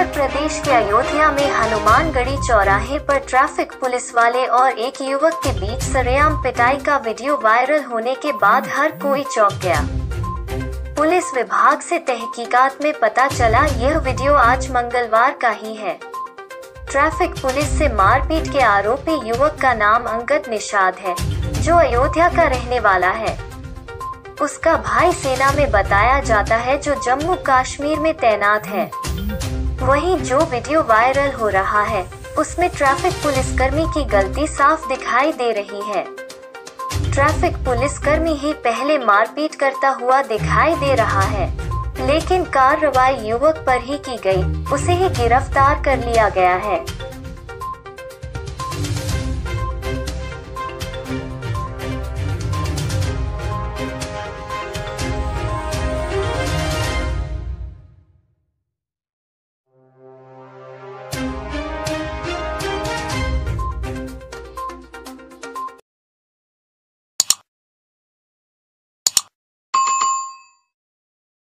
उत्तर प्रदेश के अयोध्या में हनुमानगढ़ी चौराहे पर ट्रैफिक पुलिस वाले और एक युवक के बीच सरेआम पिटाई का वीडियो वायरल होने के बाद हर कोई चौंक गया। पुलिस विभाग से तहकीकात में पता चला यह वीडियो आज मंगलवार का ही है। ट्रैफिक पुलिस से मारपीट के आरोपी युवक का नाम अंगद निषाद है, जो अयोध्या का रहने वाला है। उसका भाई सेना में बताया जाता है, जो जम्मू कश्मीर में तैनात है। वहीं जो वीडियो वायरल हो रहा है उसमें ट्रैफिक पुलिसकर्मी की गलती साफ दिखाई दे रही है। ट्रैफिक पुलिसकर्मी ही पहले मारपीट करता हुआ दिखाई दे रहा है, लेकिन कार्रवाई युवक पर ही की गई, उसे ही गिरफ्तार कर लिया गया है।